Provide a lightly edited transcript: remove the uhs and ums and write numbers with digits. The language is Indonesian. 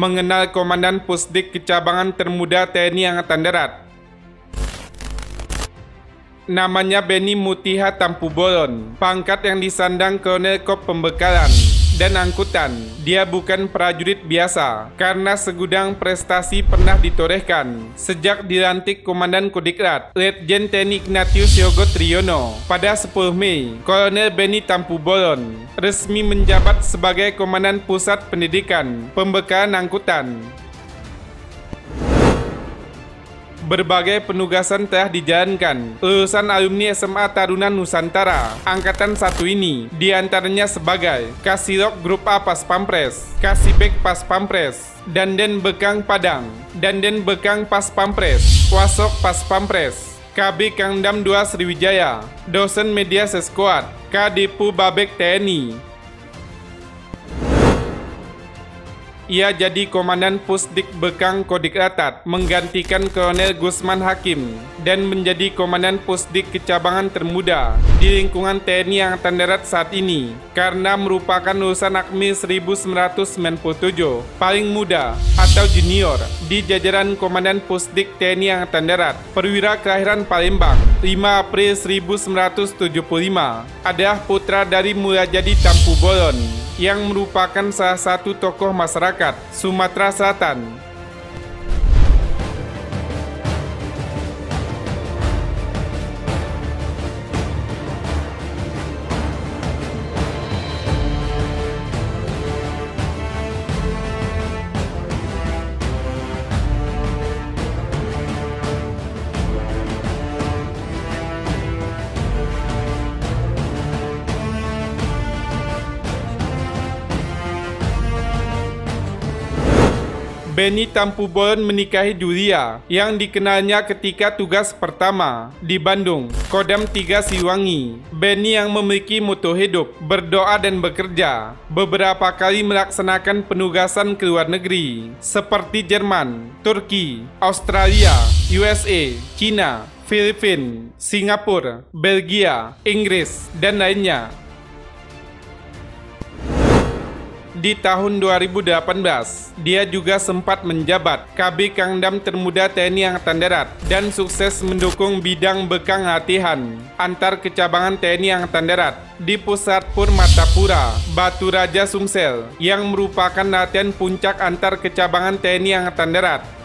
mengenal Komandan Pusdik Kecabangan Termuda TNI Angkatan Darat. Namanya Benny Mutiha Tampubolon, pangkat yang disandang Kolonel Kop Pembekalan dan Angkutan. Dia bukan prajurit biasa, karena segudang prestasi pernah ditorehkan. Sejak dilantik Komandan Kodiklatad, Letjen TNI Ignatius Yogo Triyono, pada 10 Mei, Kolonel Benny Tampubolon resmi menjabat sebagai Komandan Pusat Pendidikan Pembekalan Angkutan. Berbagai penugasan telah dijalankan lulusan alumni SMA Taruna Nusantara Angkatan 1 ini, diantaranya sebagai Kasilog Grup A Paspampres, Kasibek Paspampres, Dandenbekang Padang, Dandenbekang Paspampres, Waaslog Paspampres, Kabekangdam 2 Sriwijaya, dosen media Seskoad, KaDepo Babek TNI. Ia jadi Komandan Pusdik Bekang Kodiklatad, menggantikan Kolonel Guzman Hakim, dan menjadi Komandan Pusdik Kecabangan Termuda di lingkungan TNI Angkatan Darat saat ini, karena merupakan lulusan AKMIL 1997, paling muda atau junior di jajaran Komandan Pusdik TNI Angkatan Darat. Perwira kelahiran Palembang, 5 April 1975, adalah putra dari Muljadi Tampubolon, yang merupakan salah satu tokoh masyarakat Sumatera Selatan. Benny Tampubolon menikahi Julia, yang dikenalnya ketika tugas pertama di Bandung, Kodam 3 Siliwangi. Benny yang memiliki moto hidup, berdoa dan bekerja, beberapa kali melaksanakan penugasan ke luar negeri, seperti Jerman, Turki, Australia, USA, China, Filipina, Singapura, Belgia, Inggris, dan lainnya. Di tahun 2018, dia juga sempat menjabat Kabekangdam Termuda TNI Angkatan Darat dan sukses mendukung bidang bekang latihan antar kecabangan TNI Angkatan Darat di pusat Purmatapura, Batu Raja, Sumsel, yang merupakan latihan puncak antar kecabangan TNI Angkatan Darat.